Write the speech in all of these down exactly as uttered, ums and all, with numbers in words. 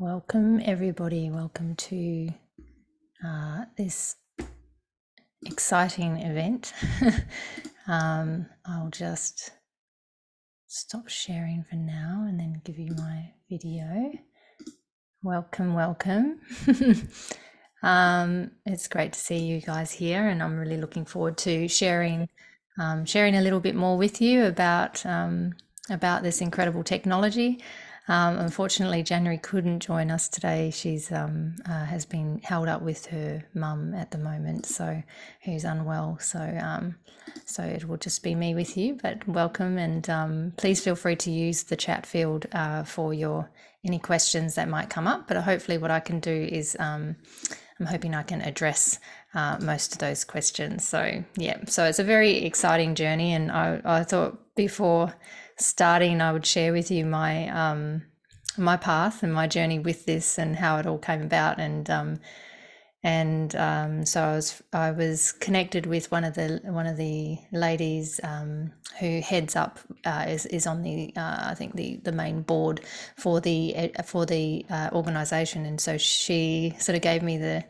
Welcome everybody, welcome to uh, this exciting event. um, I'll just stop sharing for now and then give you my video. Welcome, welcome. um, it's great to see you guys here, and I'm really looking forward to sharing um, sharing a little bit more with you about, um, about this incredible technology. Um, unfortunately, January couldn't join us today. She's um, uh, has been held up with her mum at the moment, so who's unwell. So um, so it will just be me with you. But welcome, and um, please feel free to use the chat field uh, for your any questions that might come up. But hopefully, what I can do is um, I'm hoping I can address uh, most of those questions. So yeah, so it's a very exciting journey, and I I thought before starting, I would share with you my um, my path and my journey with this and how it all came about, and um, and um, so I was I was connected with one of the one of the ladies um, who heads up uh, is is on the uh, I think the the main board for the for the uh, organisation, and so she sort of gave me the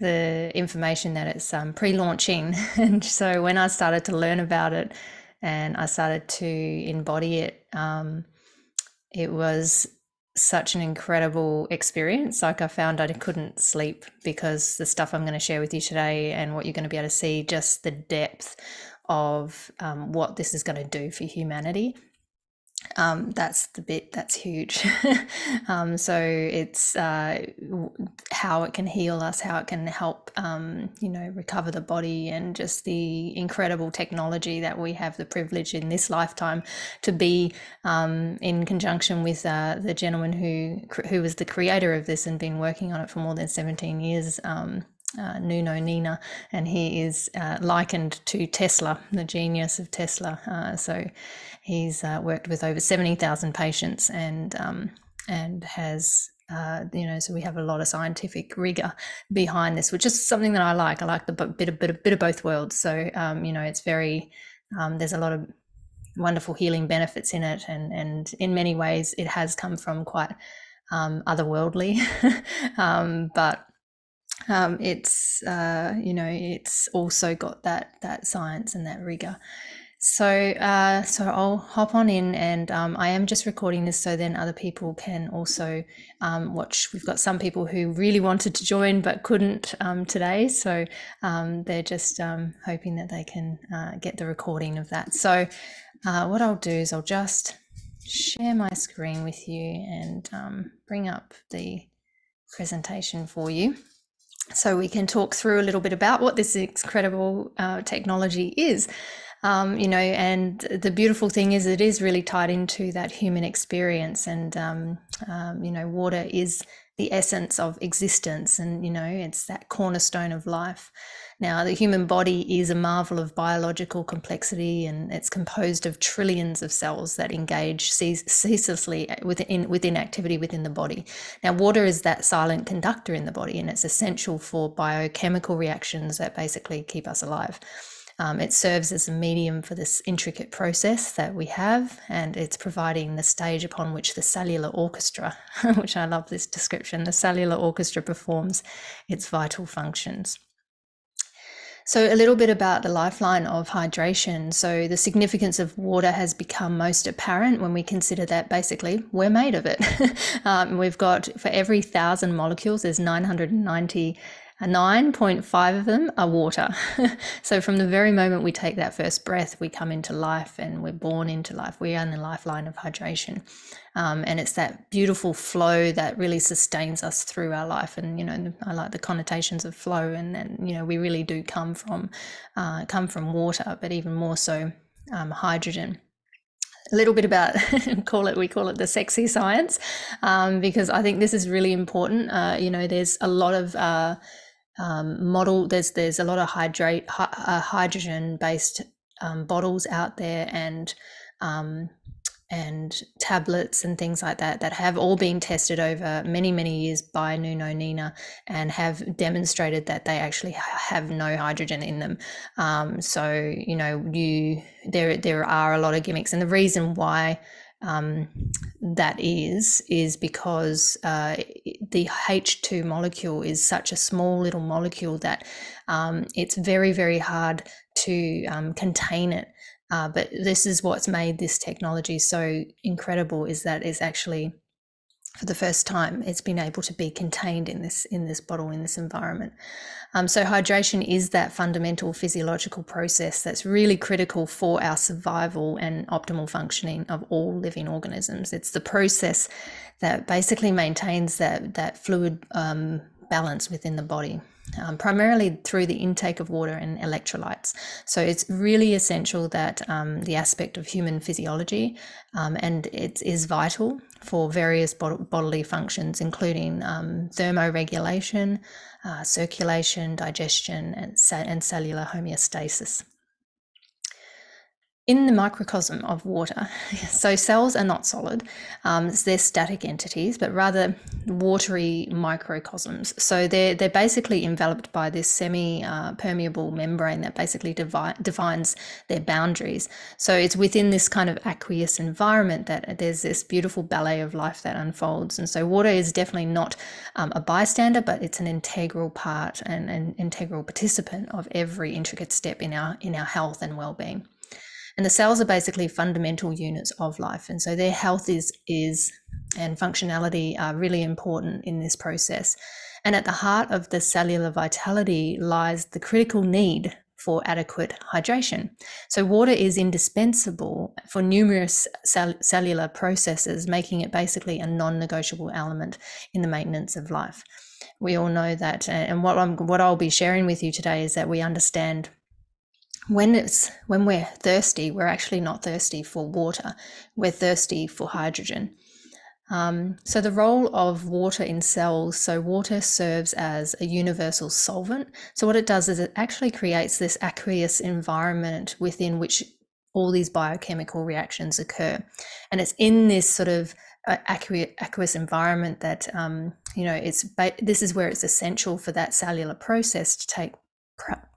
the information that it's um, pre-launching, and so when I started to learn about it and I started to embody it, um, it was such an incredible experience. Like, I found I couldn't sleep because the stuff I'm going to share with you today and what you're going to be able to see, just the depth of um, what this is going to do for humanity. Um, that's the bit that's huge. um, so it's uh, how it can heal us, how it can help, um, you know, recover the body, and just the incredible technology that we have the privilege in this lifetime to be um, in conjunction with uh, the gentleman who who was the creator of this and been working on it for more than seventeen years. Um, Uh, Nuno Nina, and he is uh, likened to Tesla, the genius of Tesla. Uh, so he's uh, worked with over seventy thousand patients, and um, and has, uh, you know, so we have a lot of scientific rigor behind this, which is something that I like. I like the bit of, bit of, bit of both worlds. So, um, you know, it's very, um, there's a lot of wonderful healing benefits in it, and, and in many ways it has come from quite um, otherworldly, um, but Um, it's, uh, you know, it's also got that, that science and that rigor. So, uh, so I'll hop on in, and um, I am just recording this so then other people can also um, watch. We've got some people who really wanted to join but couldn't um, today. So um, they're just um, hoping that they can uh, get the recording of that. So uh, what I'll do is I'll just share my screen with you and um, bring up the presentation for you, so we can talk through a little bit about what this incredible uh, technology is, um, you know, and the beautiful thing is it is really tied into that human experience, and, um, um, you know, water is the essence of existence, and, you know, it's that cornerstone of life. Now, the human body is a marvel of biological complexity, and it's composed of trillions of cells that engage ceas ceaselessly within, within activity within the body. Now, water is that silent conductor in the body, and it's essential for biochemical reactions that basically keep us alive. Um, it serves as a medium for this intricate process that we have, and it's providing the stage upon which the cellular orchestra, which I love this description, the cellular orchestra performs its vital functions. So a little bit about the lifeline of hydration. So the significance of water has become most apparent when we consider that basically we're made of it. um, we've got, for every thousand molecules, there's nine hundred ninety. nine point five of them are water. So from the very moment we take that first breath, we come into life, and we're born into life. We are in the lifeline of hydration. Um, and it's that beautiful flow that really sustains us through our life. And, you know, I like the connotations of flow, and then, you know, we really do come from, uh, come from water, but even more so um, hydrogen. A little bit about call it we call it the sexy science, um, because I think this is really important. Uh, you know, there's a lot of uh, Um, model there's there's a lot of hydrate hy uh, hydrogen based um, bottles out there, and um, and tablets and things like that that have all been tested over many many years by Nuno Nina, and have demonstrated that they actually have no hydrogen in them. Um, so you know you there there are a lot of gimmicks, and the reason why um, that is, is because uh, the H two molecule is such a small little molecule that um, it's very, very hard to um, contain it. Uh, but this is what's made this technology so incredible, is that it's actually, for the first time, it's been able to be contained in this in this bottle, in this environment. Um, so hydration is that fundamental physiological process that's really critical for our survival and optimal functioning of all living organisms. It's the process that basically maintains that, that fluid um, balance within the body, um, primarily through the intake of water and electrolytes. So it's really essential that um, the aspect of human physiology, um, and it is vital for various bod bodily functions, including um, thermoregulation, uh, circulation, digestion, and, and cellular homeostasis. In the microcosm of water, so cells are not solid, um, they're static entities, but rather watery microcosms. So they're, they're basically enveloped by this semi-permeable uh, membrane that basically devi defines their boundaries. So it's within this kind of aqueous environment that there's this beautiful ballet of life that unfolds. And so water is definitely not um, a bystander, but it's an integral part and an integral participant of every intricate step in our, in our health and well-being. And the cells are basically fundamental units of life. And so their health is, is and functionality are really important in this process. And at the heart of the cellular vitality lies the critical need for adequate hydration. So water is indispensable for numerous cell cellular processes, making it basically a non-negotiable element in the maintenance of life. We all know that, and what, I'm, what I'll be sharing with you today is that we understand When it's when we're thirsty, we're actually not thirsty for water. We're thirsty for hydrogen. Um, so the role of water in cells, so water serves as a universal solvent. So what it does is it actually creates this aqueous environment within which all these biochemical reactions occur. And it's in this sort of aqueous environment that, um, you know, it's this is where it's essential for that cellular process to take place.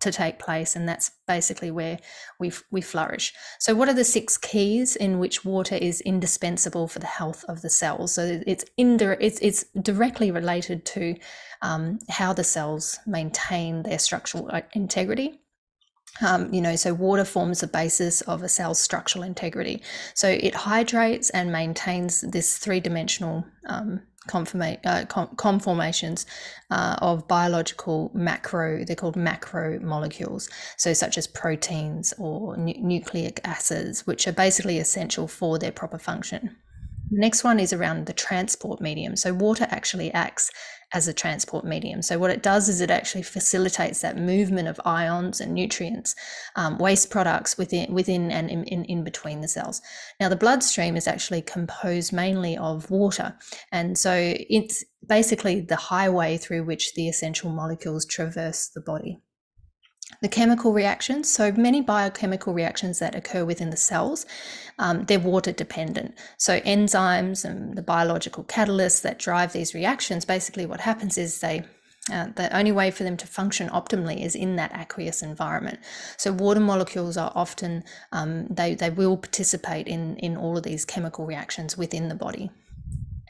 to take place, and that's basically where we, we flourish. So what are the six keys in which water is indispensable for the health of the cells? So it's, it's, it's directly related to um, how the cells maintain their structural integrity. Um, you know, so water forms the basis of a cell's structural integrity. So it hydrates and maintains this three-dimensional um, uh, conformations uh, of biological macro, they're called macromolecules, so such as proteins or nu nucleic acids, which are basically essential for their proper function. The next one is around the transport medium. So water actually acts as a transport medium. So what it does is it actually facilitates that movement of ions and nutrients, um, waste products within, within and in, in, in between the cells. Now the bloodstream is actually composed mainly of water. And so it's basically the highway through which the essential molecules traverse the body. The chemical reactions, so many biochemical reactions that occur within the cells, um, they're water dependent. So enzymes and the biological catalysts that drive these reactions, basically what happens is they, uh, the only way for them to function optimally is in that aqueous environment. So water molecules are often, um, they, they will participate in, in all of these chemical reactions within the body.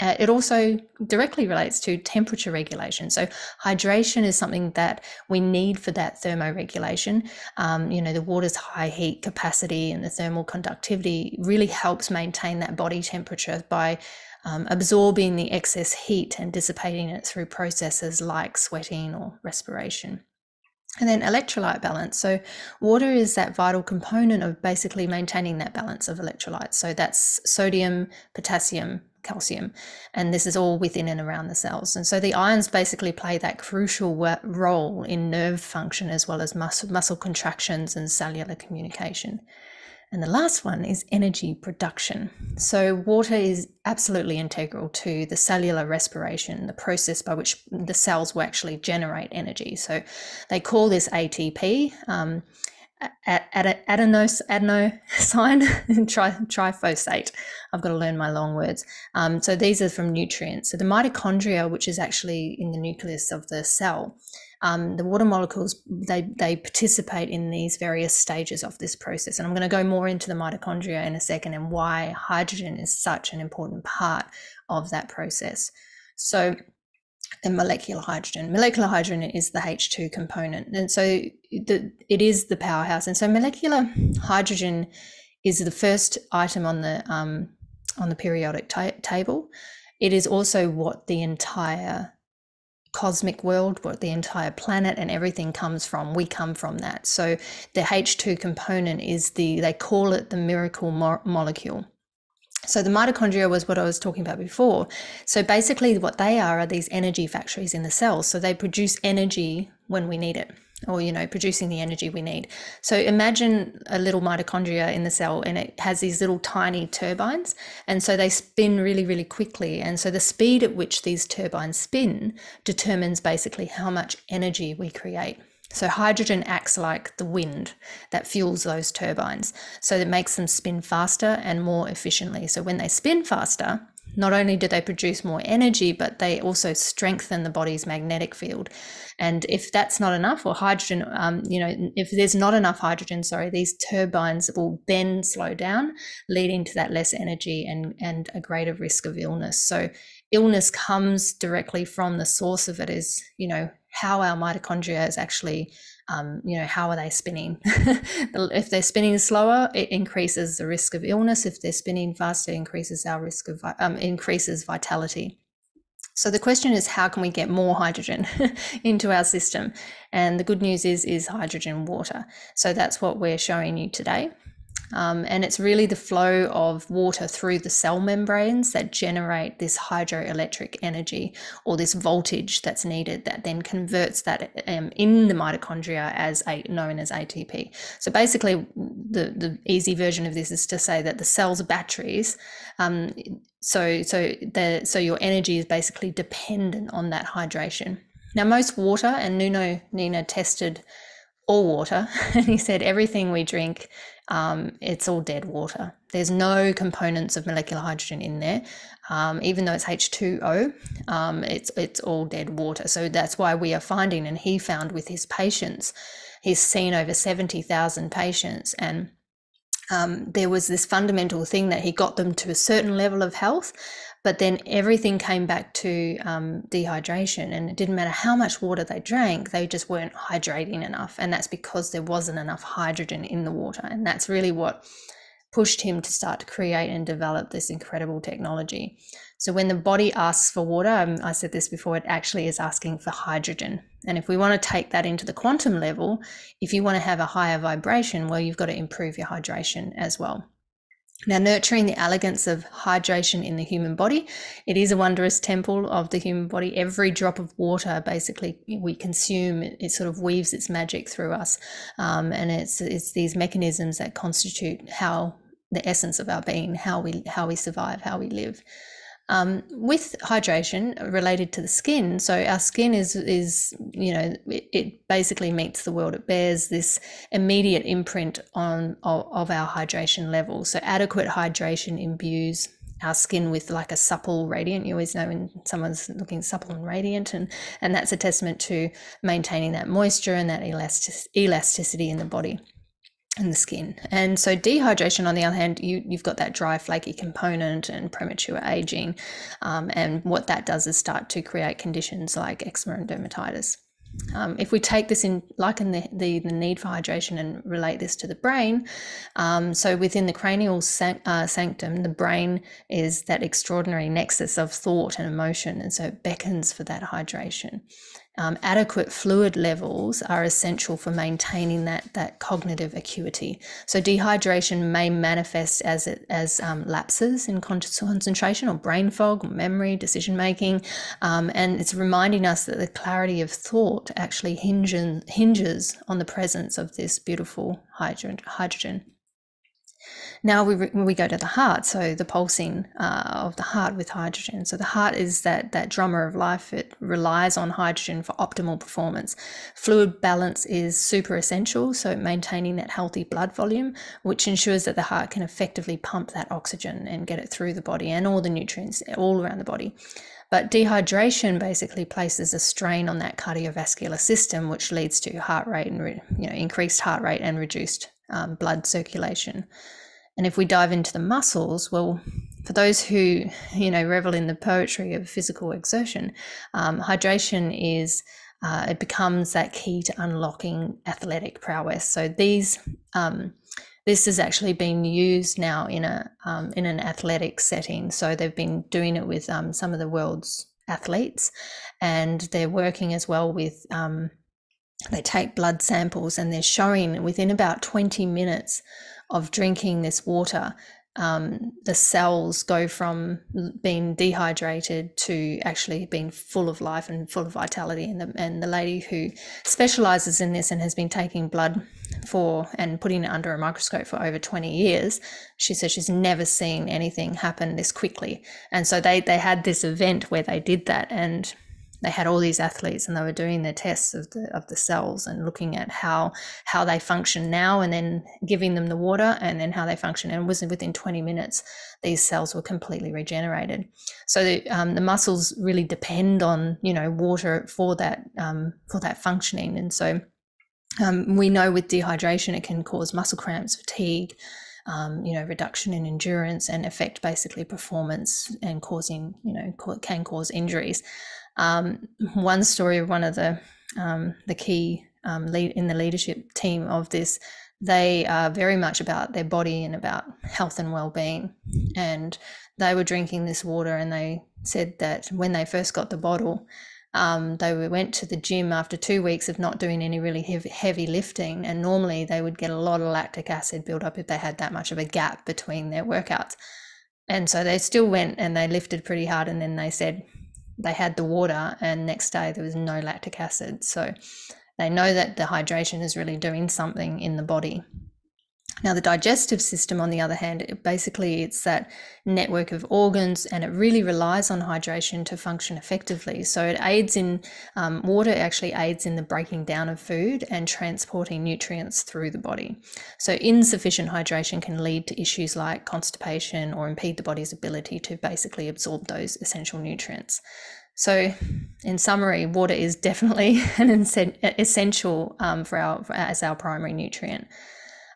Uh, it also directly relates to temperature regulation. So hydration is something that we need for that thermoregulation. Um, you know, the water's high heat capacity and the thermal conductivity really helps maintain that body temperature by um, absorbing the excess heat and dissipating it through processes like sweating or respiration. And then electrolyte balance. So water is that vital component of basically maintaining that balance of electrolytes. So that's sodium, potassium, calcium, and this is all within and around the cells. And so the ions basically play that crucial role in nerve function as well as muscle, muscle contractions and cellular communication. And the last one is energy production. So water is absolutely integral to the cellular respiration, the process by which the cells will actually generate energy. So they call this A T P. Um, at, at, at adenos, adenosine tri, triphosphate. I've got to learn my long words. Um, so these are from nutrients. So the mitochondria, which is actually in the nucleus of the cell, um, the water molecules, they, they participate in these various stages of this process. And I'm going to go more into the mitochondria in a second and why hydrogen is such an important part of that process. So the molecular hydrogen. Molecular hydrogen is the H two component. And so the, it is the powerhouse. And so molecular hydrogen is the first item on the, um, on the periodic ta table. It is also what the entire cosmic world, what the entire planet and everything comes from. We come from that. So the H two component is the, they call it the miracle mo molecule. So the mitochondria was what I was talking about before. So basically what they are are these energy factories in the cells. So they produce energy when we need it, or, you know, producing the energy we need. So imagine a little mitochondria in the cell, and it has these little tiny turbines. And so they spin really, really quickly. And so the speed at which these turbines spin determines basically how much energy we create. So hydrogen acts like the wind that fuels those turbines. So it makes them spin faster and more efficiently. So when they spin faster, not only do they produce more energy, but they also strengthen the body's magnetic field. And if that's not enough, or hydrogen, um, you know, if there's not enough hydrogen, sorry, these turbines will then slow down, leading to that less energy and, and a greater risk of illness. So illness comes directly from the source of it is, you know, how our mitochondria is actually, um, you know, how are they spinning? If they're spinning slower, it increases the risk of illness. If they're spinning faster, it increases our risk of, um, increases vitality. So the question is, how can we get more hydrogen into our system? And the good news is, is hydrogen water. So that's what we're showing you today. Um, and it's really the flow of water through the cell membranes that generate this hydroelectric energy, or this voltage that's needed, that then converts that um, in the mitochondria as a, known as A T P. So basically the, the easy version of this is to say that the cell's batteries, um, so, so, the, so your energy is basically dependent on that hydration. Now most water, and Nuno Nina tested all water, and he said everything we drink, Um, it's all dead water. There's no components of molecular hydrogen in there. Um, even though it's H two O, um, it's, it's all dead water. So that's why we are finding, and he found with his patients, he's seen over seventy thousand patients, and um, there was this fundamental thing that he got them to a certain level of health, but then everything came back to um, dehydration, and it didn't matter how much water they drank, they just weren't hydrating enough. And that's because there wasn't enough hydrogen in the water. And that's really what pushed him to start to create and develop this incredible technology. So when the body asks for water, um, I said this before, it actually is asking for hydrogen. And if we want to take that into the quantum level, if you want to have a higher vibration, well, you've got to improve your hydration as well. Now, nurturing the elegance of hydration in the human body, it is a wondrous temple of the human body. Every drop of water basically we consume, it sort of weaves its magic through us. Um, and it's, it's these mechanisms that constitute how the essence of our being, how we, how we survive, how we live. Um, with hydration related to the skin, so our skin is, is you know, it, it basically meets the world. It bears this immediate imprint on of, of our hydration level. So adequate hydration imbues our skin with like a supple radiant. You always know when someone's looking supple and radiant, and, and that's a testament to maintaining that moisture and that elastic, elasticity in the body and the skin. And so dehydration, on the other hand, you, you've got that dry, flaky component and premature aging. Um, and what that does is start to create conditions like eczema and dermatitis. Um, if we take this in, liken the, the, the need for hydration and relate this to the brain, um, so within the cranial san uh, sanctum, the brain is that extraordinary nexus of thought and emotion, and so it beckons for that hydration. Um, adequate fluid levels are essential for maintaining that, that cognitive acuity. So dehydration may manifest as, it, as um, lapses in concentration, or brain fog, or memory, decision making. Um, and it's reminding us that the clarity of thought actually hinges, hinges on the presence of this beautiful hydrogen. Now we, when we go to the heart, so the pulsing uh, of the heart with hydrogen. So the heart is that, that drummer of life. It relies on hydrogen for optimal performance. Fluid balance is super essential, so maintaining that healthy blood volume, which ensures that the heart can effectively pump that oxygen and get it through the body and all the nutrients all around the body. But dehydration basically places a strain on that cardiovascular system, which leads to heart rate and re, you know, increased heart rate and reduced um, blood circulation. And if we dive into the muscles, well, for those who, you know, revel in the poetry of physical exertion, um, hydration is, uh, it becomes that key to unlocking athletic prowess. So these, um, this is actually being used now in a um, in an athletic setting. So they've been doing it with um, some of the world's athletes, and they're working as well with, um, they take blood samples and they're showing within about twenty minutes of drinking this water, um, the cells go from being dehydrated to actually being full of life and full of vitality. And the, and the lady who specializes in this and has been taking blood for and putting it under a microscope for over twenty years, she says she's never seen anything happen this quickly. And so they, they had this event where they did that, and they had all these athletes, and they were doing their tests of the of the cells and looking at how how they function now, and then giving them the water, and then how they function. And was within twenty minutes, these cells were completely regenerated. So the, um, the muscles really depend on, you know, water for that um, for that functioning. And so um, we know with dehydration, it can cause muscle cramps, fatigue, um, you know, reduction in endurance, and affect basically performance, and causing, you know, can cause injuries. Um, one story of one of the um, the key um, lead in the leadership team of this, they are very much about their body and about health and well-being, and they were drinking this water, and they said that when they first got the bottle, um, they went to the gym after two weeks of not doing any really heavy, heavy lifting, and normally they would get a lot of lactic acid buildup if they had that much of a gap between their workouts. And so they still went and they lifted pretty hard, and then they said they had the water, and next day there was no lactic acid. So they know that the hydration is really doing something in the body. Now the digestive system, on the other hand, it basically it's that network of organs, and it really relies on hydration to function effectively. So it aids in, um, water actually aids in the breaking down of food and transporting nutrients through the body. So insufficient hydration can lead to issues like constipation, or impede the body's ability to basically absorb those essential nutrients. So in summary, water is definitely an essential um, for our, as our primary nutrient.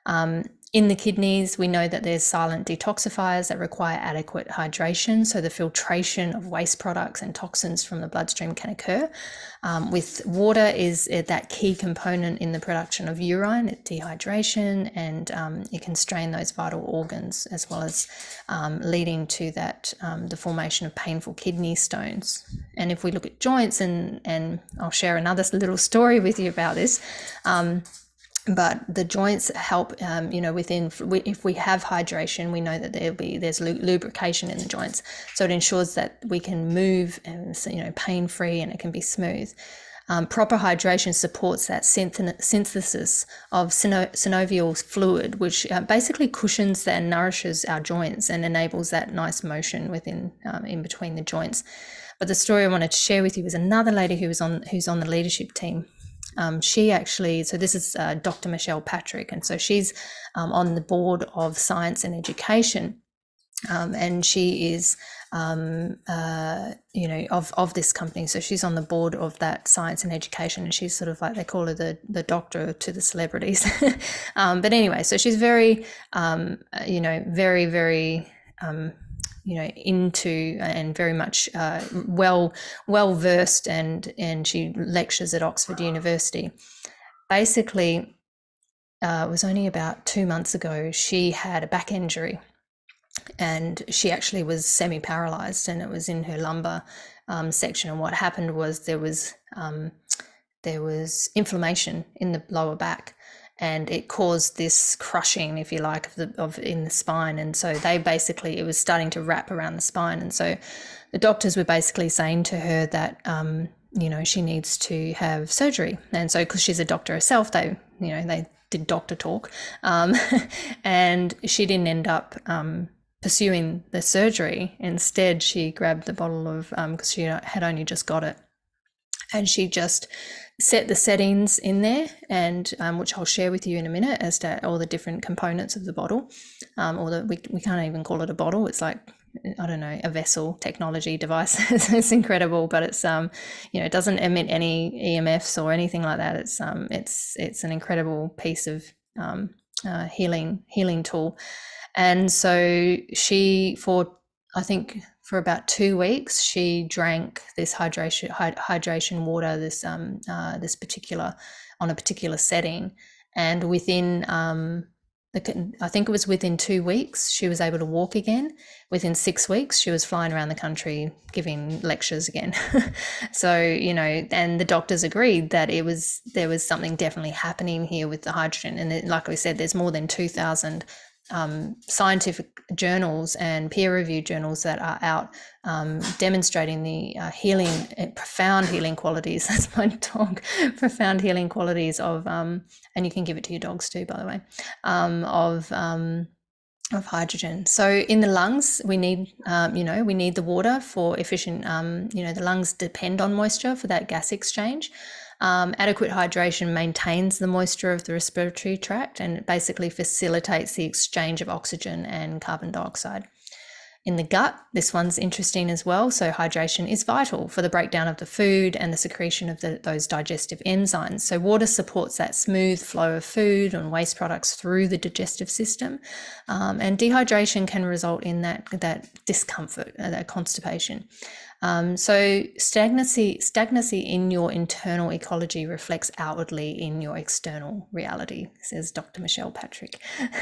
Um, in the kidneys, we know that there's silent detoxifiers that require adequate hydration, so the filtration of waste products and toxins from the bloodstream can occur. Um, with water is that key component in the production of urine, dehydration, and um, it can strain those vital organs, as well as um, leading to that um, the formation of painful kidney stones. And if we look at joints, and, and I'll share another little story with you about this, um, but the joints help, um, you know, within, if we have hydration, we know that there'll be, there's lubrication in the joints. So it ensures that we can move and, you know, pain-free, and it can be smooth. Um, proper hydration supports that synth synthesis of syno synovial fluid, which uh, basically cushions and nourishes our joints and enables that nice motion within, um, in between the joints. But the story I wanted to share with you was another lady who was on, who's on the leadership team. Um, she actually, so this is uh, Doctor Michelle Patrick, and so she's um, on the board of science and education, um, and she is, um, uh, you know, of, of this company. So she's on the board of that science and education, and she's sort of like, they call her the, the doctor to the celebrities. um, but anyway, so she's very, um, you know, very, very, um, you know, into and very much uh, well well versed, and and she lectures at Oxford University. Basically, uh, it was only about two months ago she had a back injury, and she actually was semi-paralyzed, and it was in her lumbar um, section. And what happened was there was um, there was inflammation in the lower back, and it caused this crushing, if you like, of the of in the spine. And so they basically, it was starting to wrap around the spine, and so the doctors were basically saying to her that um you know, she needs to have surgery. And so because she's a doctor herself, they you know, they did doctor talk, um, and she didn't end up um, pursuing the surgery. Instead, she grabbed the bottle of, because um, she had only just got it, and she just set the settings in there, and um, which I'll share with you in a minute, as to all the different components of the bottle, um, or the, we, we can't even call it a bottle. It's like, I don't know, a vessel technology device. It's incredible, but it's, um, you know, it doesn't emit any E M Fs or anything like that. It's, um, it's, it's an incredible piece of um, uh, healing, healing tool. And so she, for, I think for about two weeks, she drank this hydration, hydration water, this, um, uh, this particular, on a particular setting. And within, um, I think it was within two weeks, she was able to walk again. Within six weeks, she was flying around the country giving lectures again. So, you know, and the doctors agreed that it was, there was something definitely happening here with the hydrogen. And it, like we said, there's more than two thousand um, scientific journals and peer-reviewed journals that are out um, demonstrating the uh, healing, uh, profound healing qualities. That's my dog. Profound healing qualities of, um, and you can give it to your dogs too, by the way, um, of um, of hydrogen. So in the lungs, we need, um, you know, we need the water for efficient, um, you know, the lungs depend on moisture for that gas exchange. Um, adequate hydration maintains the moisture of the respiratory tract, and it basically facilitates the exchange of oxygen and carbon dioxide. In the gut, this one's interesting as well. So hydration is vital for the breakdown of the food and the secretion of the, those digestive enzymes. So water supports that smooth flow of food and waste products through the digestive system. Um, and dehydration can result in that, that discomfort, uh, that constipation. Um, so stagnancy, stagnancy in your internal ecology reflects outwardly in your external reality, says Doctor Michelle Patrick.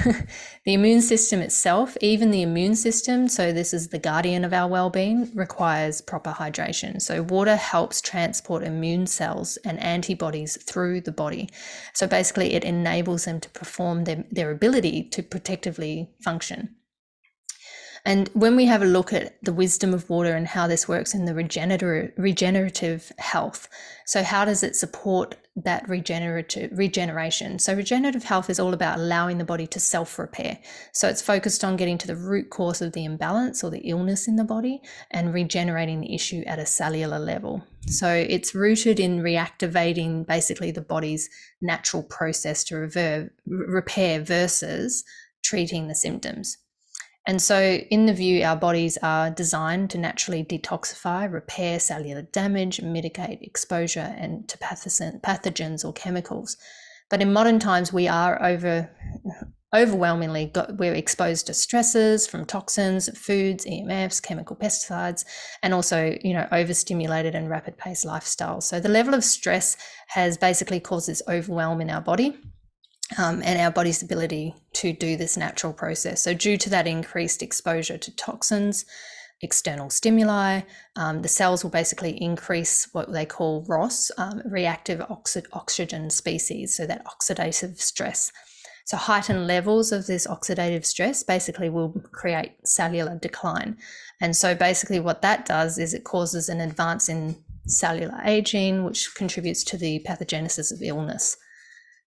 The immune system itself, even the immune system, so this is the guardian of our well-being, requires proper hydration. So water helps transport immune cells and antibodies through the body. So basically it enables them to perform their, their ability to protectively function. And when we have a look at the wisdom of water and how this works in the regenerative, regenerative health, so how does it support that regenerative regeneration? So regenerative health is all about allowing the body to self-repair. So it's focused on getting to the root cause of the imbalance or the illness in the body and regenerating the issue at a cellular level. So it's rooted in reactivating basically the body's natural process to reverb, repair versus treating the symptoms. And so in the view, our bodies are designed to naturally detoxify, repair cellular damage, mitigate exposure and to pathogens or chemicals. But in modern times, we are over, overwhelmingly got, we're exposed to stresses from toxins, foods, E M Fs, chemical pesticides, and also, you know, overstimulated and rapid paced lifestyles. So the level of stress has basically caused this overwhelm in our body. Um, and our body's ability to do this natural process. So due to that increased exposure to toxins, external stimuli, um, the cells will basically increase what they call R O S, um, reactive oxy oxygen species, so that oxidative stress. So heightened levels of this oxidative stress basically will create cellular decline. And so basically what that does is it causes an advance in cellular aging, which contributes to the pathogenesis of illness.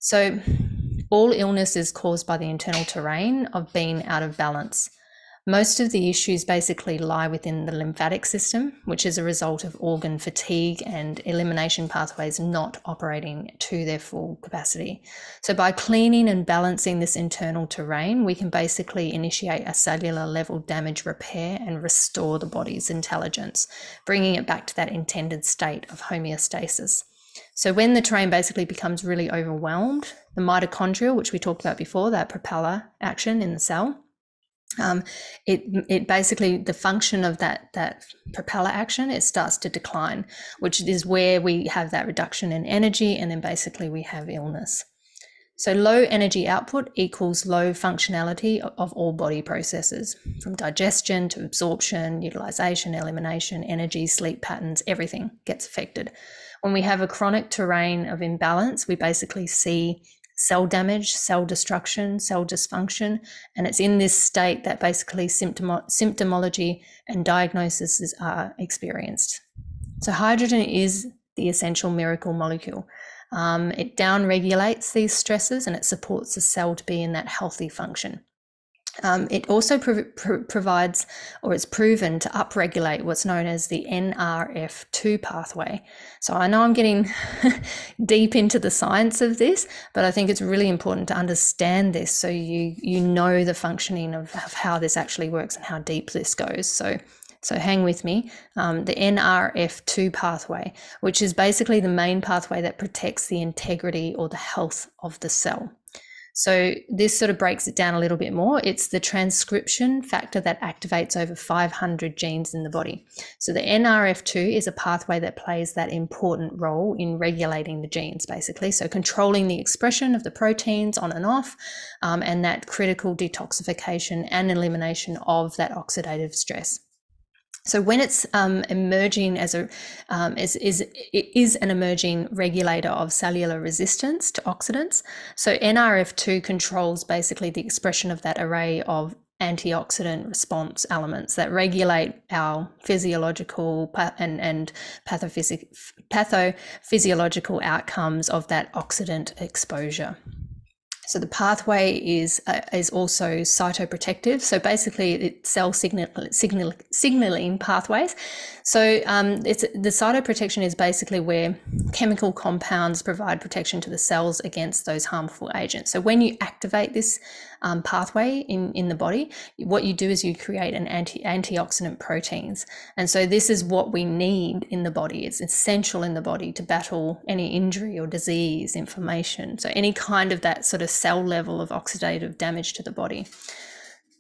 So all illness is caused by the internal terrain of being out of balance. Most of the issues basically lie within the lymphatic system, which is a result of organ fatigue and elimination pathways not operating to their full capacity. So by cleaning and balancing this internal terrain, we can basically initiate a cellular level damage repair and restore the body's intelligence, bringing it back to that intended state of homeostasis. So when the terrain basically becomes really overwhelmed, the mitochondria, which we talked about before, that propeller action in the cell, um, it, it basically, the function of that, that propeller action, it starts to decline, which is where we have that reduction in energy, and then basically we have illness. So low energy output equals low functionality of all body processes, from digestion to absorption, utilization, elimination, energy, sleep patterns, everything gets affected. When we have a chronic terrain of imbalance, we basically see cell damage, cell destruction, cell dysfunction, and it's in this state that basically symptomo- symptomology and diagnoses are experienced. So hydrogen is the essential miracle molecule. Um, it downregulates these stresses and it supports the cell to be in that healthy function. Um, it also pro pro provides, or it's proven to upregulate what's known as the N R F two pathway. So I know I'm getting deep into the science of this, but I think it's really important to understand this so you you know the functioning of, of how this actually works and how deep this goes. So so hang with me. Um, the N R F two pathway, which is basically the main pathway that protects the integrity or the health of the cell. So this sort of breaks it down a little bit more. It's the transcription factor that activates over five hundred genes in the body. So the N R F two is a pathway that plays that important role in regulating the genes, basically. So controlling the expression of the proteins on and off, um, and that critical detoxification and elimination of that oxidative stress. So when it's um, emerging as a um, is is it is an emerging regulator of cellular resistance to oxidants. So N R F two controls basically the expression of that array of antioxidant response elements that regulate our physiological and and pathophysic pathophysiological outcomes of that oxidant exposure. So the pathway is uh, is also cytoprotective. So basically, it's cell signal, signal signaling pathways. So um, it's the cytoprotection is basically where chemical compounds provide protection to the cells against those harmful agents. So when you activate this um, pathway in in the body, what you do is you create an anti antioxidant proteins. And so this is what we need in the body. It's essential in the body to battle any injury or disease, inflammation. So any kind of that sort of cell level of oxidative damage to the body.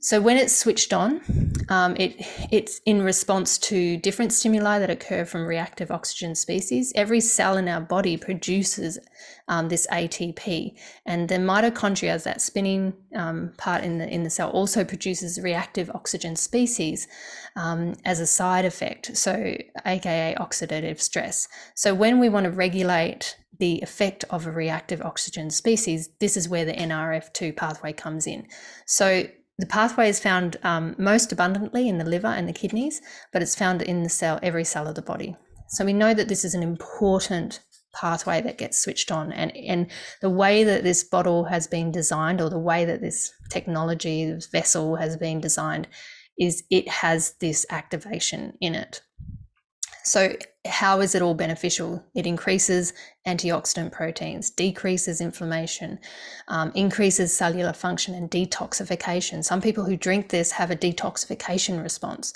So when it's switched on, um, it, it's in response to different stimuli that occur from reactive oxygen species. Every cell in our body produces um, this A T P, and the mitochondria, that spinning um, part in the, in the cell, also produces reactive oxygen species um, as a side effect, so aka oxidative stress. So when we want to regulate the effect of a reactive oxygen species, this is where the N R F two pathway comes in. So the pathway is found um, most abundantly in the liver and the kidneys, but it's found in the cell, every cell of the body. So we know that this is an important pathway that gets switched on, and and the way that this bottle has been designed, or the way that this technology, this vessel has been designed, is it has this activation in it. So how is it all beneficial? It increases antioxidant proteins, decreases inflammation, um, increases cellular function and detoxification. Some people who drink this have a detoxification response.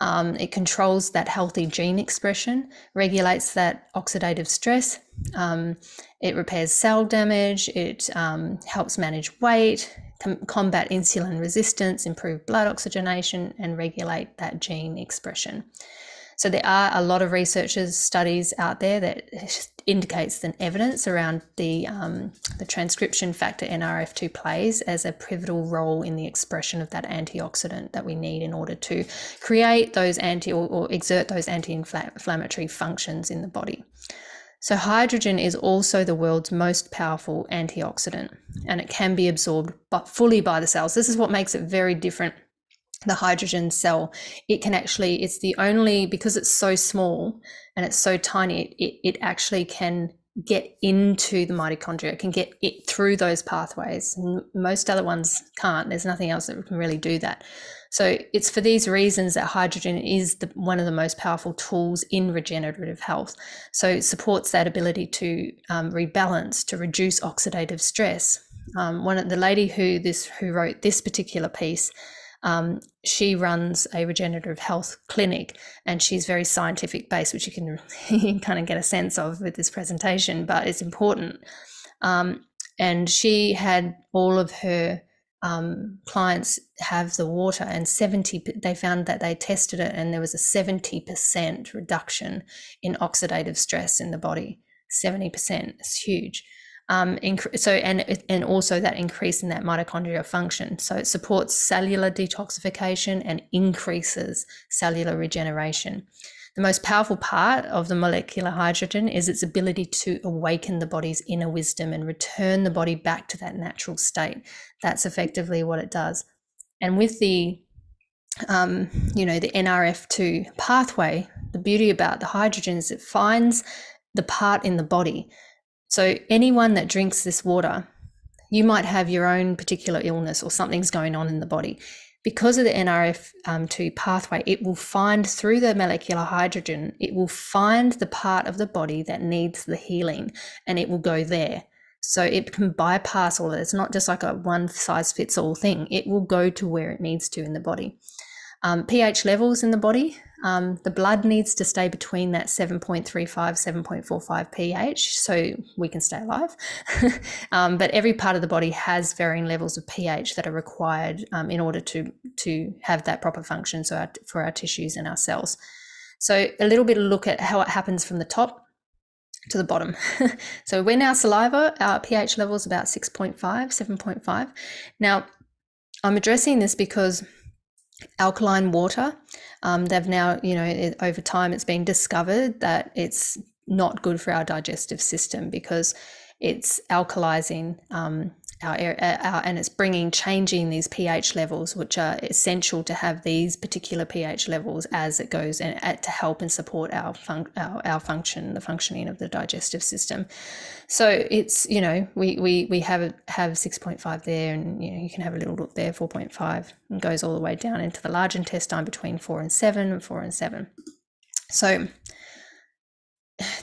Um, it controls that healthy gene expression, regulates that oxidative stress, um, it repairs cell damage, it um, helps manage weight, com combat insulin resistance, improve blood oxygenation, and regulate that gene expression. So there are a lot of researchers, studies out there that indicates the evidence around the, um, the transcription factor N R F two plays as a pivotal role in the expression of that antioxidant that we need in order to create those anti or, or exert those anti-inflammatory functions in the body. So hydrogen is also the world's most powerful antioxidant, and it can be absorbed but fully by the cells. This is what makes it very different. The hydrogen cell, it can actually, it's the only, because it's so small and it's so tiny, it, it actually can get into the mitochondria, it can get it through those pathways. Most other ones can't. There's nothing else that can really do that. So it's for these reasons that hydrogen is the, one of the most powerful tools in regenerative health. So it supports that ability to um, rebalance, to reduce oxidative stress. Um, one of the lady who this who wrote this particular piece, Um, she runs a regenerative health clinic, and she's very scientific based, which you can, you can kind of get a sense of with this presentation, but it's important. Um, and she had all of her um, clients have the water, and seventy they found that they tested it, and there was a seventy percent reduction in oxidative stress in the body. seventy percent is huge. Um, so and and also that increase in that mitochondrial function. So it supports cellular detoxification and increases cellular regeneration. The most powerful part of the molecular hydrogen is its ability to awaken the body's inner wisdom and return the body back to that natural state. That's effectively what it does. And with the um, you know, the N R F two pathway, the beauty about the hydrogen is it finds the part in the body So anyone that drinks this water, you might have your own particular illness or something's going on in the body. Because of the N R F two pathway, it will find through the molecular hydrogen, it will find the part of the body that needs the healing and it will go there. So it can bypass all of it. It's not just like a one size fits all thing. It will go to where it needs to in the body. Um, pH levels in the body, um, the blood needs to stay between that seven point three five, seven point four five pH so we can stay alive. um, but every part of the body has varying levels of pH that are required um, in order to, to have that proper function so our, for our tissues and our cells. So a little bit of look at how it happens from the top to the bottom. So when our saliva, our pH level is about six point five, seven point five. Now, I'm addressing this because alkaline water, um, they've now, you know, it, over time it's been discovered that it's not good for our digestive system because it's alkalizing um, our air our, and it's bringing, changing these pH levels, which are essential to have these particular pH levels as it goes and at, to help and support our, func our, our function, the functioning of the digestive system. So it's, you know, we, we, we have, have six point five there and, you know, you can have a little look there, four point five, and goes all the way down into the large intestine between four and seven and four and seven. So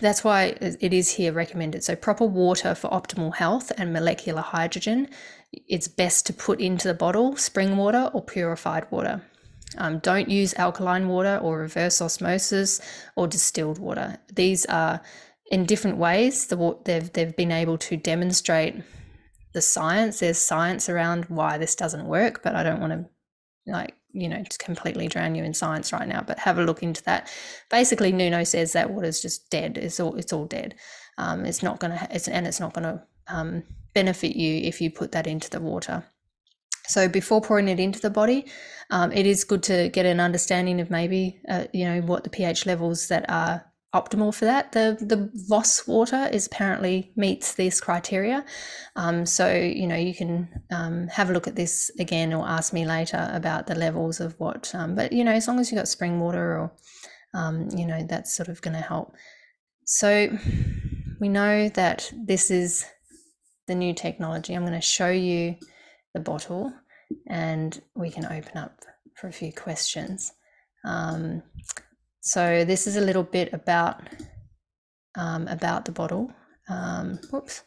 that's why it is here recommended. So proper water for optimal health and molecular hydrogen, it's best to put into the bottle spring water or purified water. Um, don't use alkaline water or reverse osmosis or distilled water. These are in different ways. The, they've, they've been able to demonstrate the science. There's science around why this doesn't work, but I don't want to, like, you know, to completely drown you in science right now, but have a look into that. Basically, Nuno says that water's just dead. It's all, it's all dead. Um, it's not going to, it's, and it's not going to um, benefit you if you put that into the water. So before pouring it into the body, um, it is good to get an understanding of maybe, uh, you know, what the pH levels that are optimal for that. The, the R O S water is apparently meets these criteria. Um, so, you know, you can um, have a look at this again or ask me later about the levels of what, um, but, you know, as long as you've got spring water or, um, you know, that's sort of going to help. So we know that this is the new technology. I'm going to show you the bottle and we can open up for a few questions. Um, So this is a little bit about um, about the bottle. Um, whoops,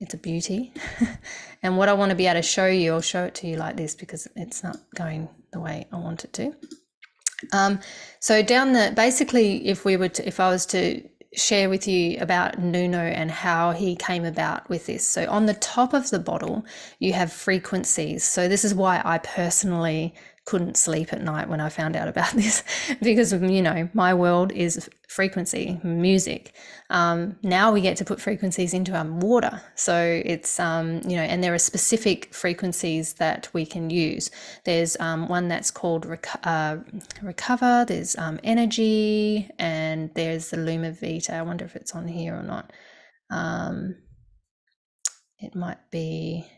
it's a beauty. And what I want to be able to show you, I'll show it to you like this because it's not going the way I want it to. Um, so down the, basically, if we were to, if I was to share with you about Nuno and how he came about with this. So on the top of the bottle, you have frequencies. So this is why I personally couldn't sleep at night when I found out about this, because, you know, my world is frequency, music. Um, now we get to put frequencies into our water. So it's, um, you know, and there are specific frequencies that we can use. There's um, one that's called reco uh, recover, there's um, energy, and there's the LumiVitae. I wonder if it's on here or not. Um, it might be.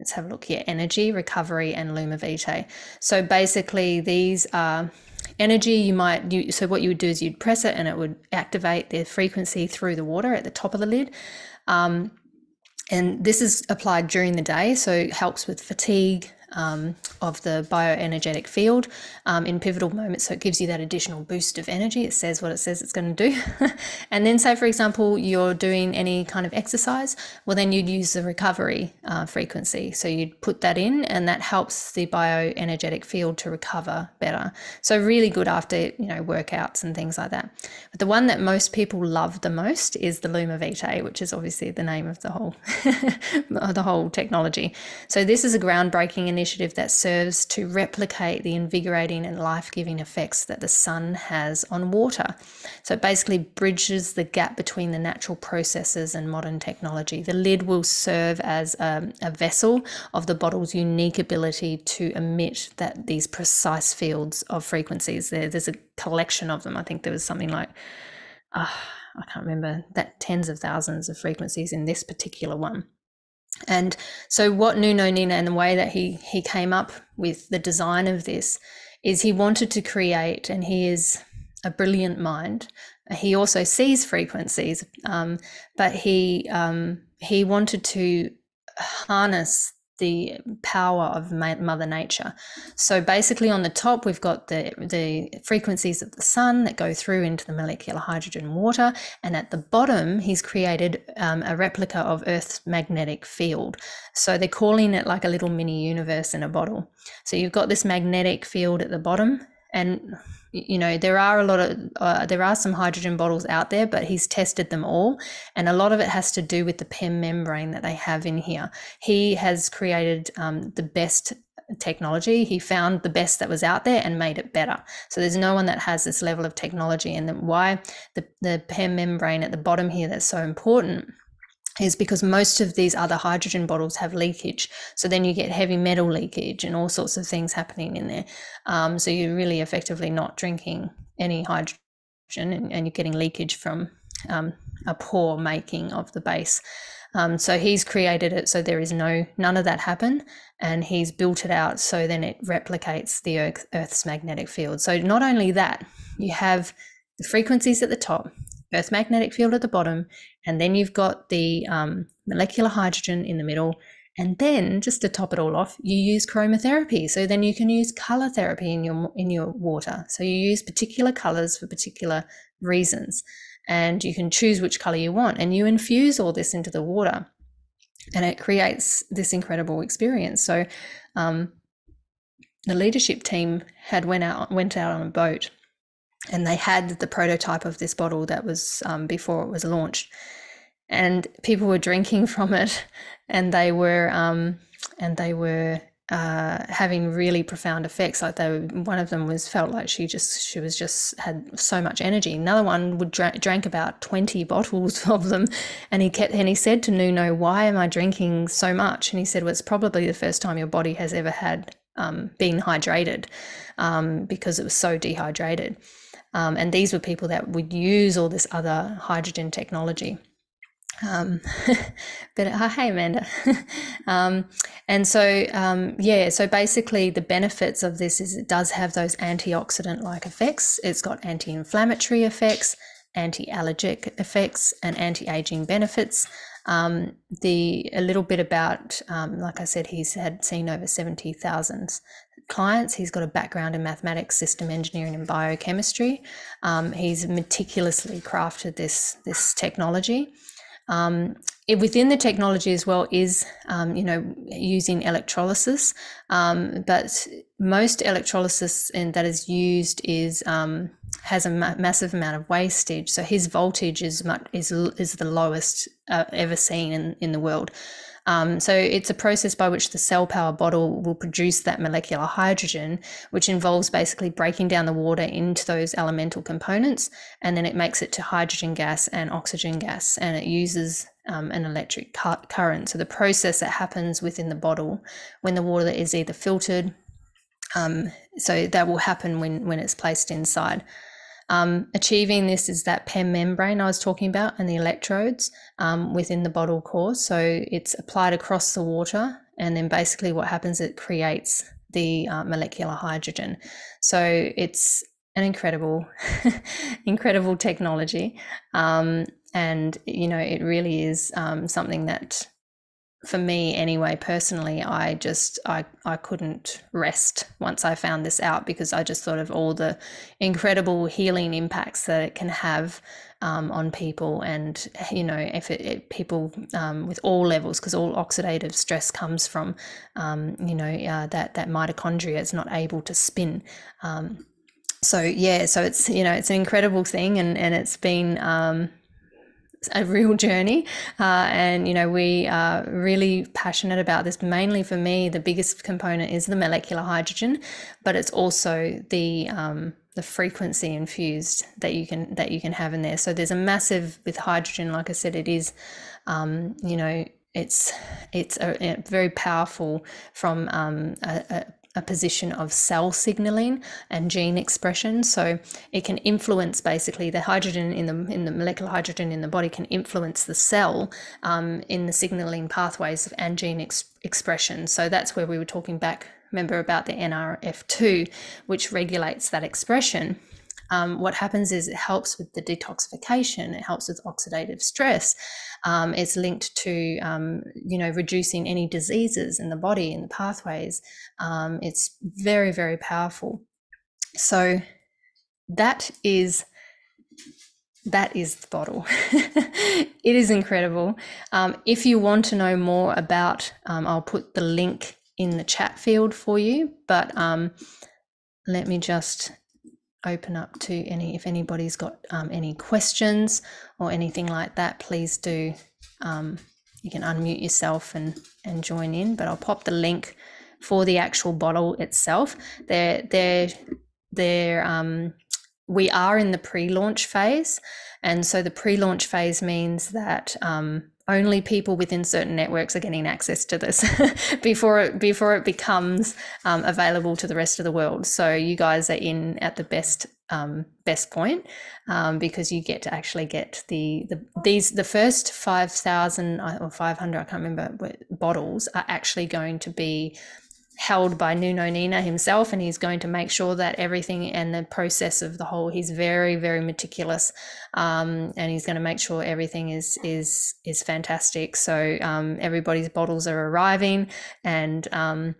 Let's have a look here, energy, recovery, and LumiVitae. So basically these are energy, you might, you, so what you would do is you'd press it and it would activate the frequency through the water at the top of the lid. Um, and this is applied during the day, so it helps with fatigue um, of the bioenergetic field um, in pivotal moments. So it gives you that additional boost of energy. It says what it says it's going to do. And then say, for example, you're doing any kind of exercise, well, then you'd use the recovery uh, frequency. So you'd put that in and that helps the bioenergetic field to recover better. So really good after, you know, workouts and things like that. But the one that most people love the most is the LumiVitae, which is obviously the name of the whole, the whole technology. So this is a groundbreaking initiative Initiative that serves to replicate the invigorating and life-giving effects that the sun has on water. So it basically bridges the gap between the natural processes and modern technology. The lid will serve as a, a vessel of the bottle's unique ability to emit that these precise fields of frequencies. There, there's a collection of them. I think there was something like, uh, I can't remember, that tens of thousands of frequencies in this particular one. And so what Nuno Nina, and the way that he he came up with the design of this, is he wanted to create, and he is a brilliant mind, He also sees frequencies, um, but he um, he wanted to harness the power of Mother Nature. So basically on the top, we've got the, the frequencies of the sun that go through into the molecular hydrogen water. And at the bottom, he's created um, a replica of Earth's magnetic field. So they're calling it like a little mini universe in a bottle. So you've got this magnetic field at the bottom, and you know, there are a lot of, uh, there are some hydrogen bottles out there, but he's tested them all. And a lot of it has to do with the PEM membrane that they have in here. He has created um, the best technology. He found the best that was out there and made it better. So there's no one that has this level of technology. And then why the, the PEM membrane at the bottom here that's so important is because most of these other hydrogen bottles have leakage. So then you get heavy metal leakage and all sorts of things happening in there. Um, so you're really effectively not drinking any hydrogen, and, and you're getting leakage from um, a poor making of the base. Um, so he's created it so there is no, none of that happen, and he's built it out so then it replicates the Earth, Earth's magnetic field. So not only that, you have the frequencies at the top, Earth's magnetic field at the bottom, and then you've got the um, molecular hydrogen in the middle. And then just to top it all off, you use chromotherapy. So then you can use color therapy in your, in your water. So you use particular colors for particular reasons, and you can choose which color you want, and you infuse all this into the water, and it creates this incredible experience. So um, the leadership team had went out, went out on a boat, and they had the prototype of this bottle that was um, before it was launched, and people were drinking from it, and they were um, and they were uh, having really profound effects. Like they were, one of them was felt like she just she was just had so much energy. Another one would dra drank about twenty bottles of them, and he kept and he said to Nuno, "Why am I drinking so much?" And he said, "Well, it's probably the first time your body has ever had um, been hydrated, um, because it was so dehydrated." Um, and these were people that would use all this other hydrogen technology. Um, but uh, hey, Amanda. um, and so, um, yeah, so basically the benefits of this is it does have those antioxidant-like effects. It's got anti-inflammatory effects, anti-allergic effects, and anti-aging benefits. Um, the a little bit about, um, like I said, he's had seen over seventy thousand clients. He's got a background in mathematics, system engineering, and biochemistry. Um, he's meticulously crafted this this technology. Um, it, within the technology as well is, um, you know, using electrolysis, um, but most electrolysis in, that is used is um, has a ma massive amount of wastage. So his voltage is much, is is the lowest uh, ever seen in in the world. Um, so it's a process by which the cell power bottle will produce that molecular hydrogen, which involves basically breaking down the water into those elemental components, and then it makes it to hydrogen gas and oxygen gas, and it uses um, an electric current. So the process that happens within the bottle when the water is either filtered, um, so that will happen when, when it's placed inside. Um, achieving this is that PEM membrane I was talking about and the electrodes um, within the bottle core. So it's applied across the water, and then basically what happens, it creates the uh, molecular hydrogen. So it's an incredible, incredible technology. Um, and, you know, it really is um, something that for me anyway, personally, I just, I, I couldn't rest once I found this out, because I just thought of all the incredible healing impacts that it can have um, on people. And, you know, if it, it people um, with all levels, because all oxidative stress comes from, um, you know, uh, that, that mitochondria is not able to spin. Um, so yeah, so it's, you know, it's an incredible thing, and, and it's been, um, a real journey, uh, and you know, we are really passionate about this. Mainly for me, the biggest component is the molecular hydrogen, but it's also the um, the frequency infused that you can that you can have in there. So there's a massive, with hydrogen, like I said, it is um, you know, it's it's a, a very powerful from um, a, a a position of cell signaling and gene expression. So it can influence basically the hydrogen in the in the molecular hydrogen in the body can influence the cell um, in the signaling pathways of and gene ex expression. So that's where we were talking back, remember, about the N R F two, which regulates that expression. um, what happens is it helps with the detoxification, it helps with oxidative stress, um, it's linked to, um, you know, reducing any diseases in the body, in the pathways. Um, it's very, very powerful. So that is that is the bottle. It is incredible. Um, if you want to know more about, um, I'll put the link in the chat field for you, but um, let me just open up to any, if anybody's got um, any questions or anything like that, please do. Um, you can unmute yourself and, and join in, but I'll pop the link for the actual bottle itself. They're, they're, they're, um, we are in the pre-launch phase, and so the pre-launch phase means that um, only people within certain networks are getting access to this before it before it becomes um, available to the rest of the world. So you guys are in at the best um, best point, um, because you get to actually get the the these the first five thousand or five hundred, I can't remember, bottles are actually going to be held by Nuno Nina himself, and he's going to make sure that everything and the process of the whole, he's very, very meticulous, um, and he's going to make sure everything is is is fantastic. So um, everybody's bottles are arriving, and um,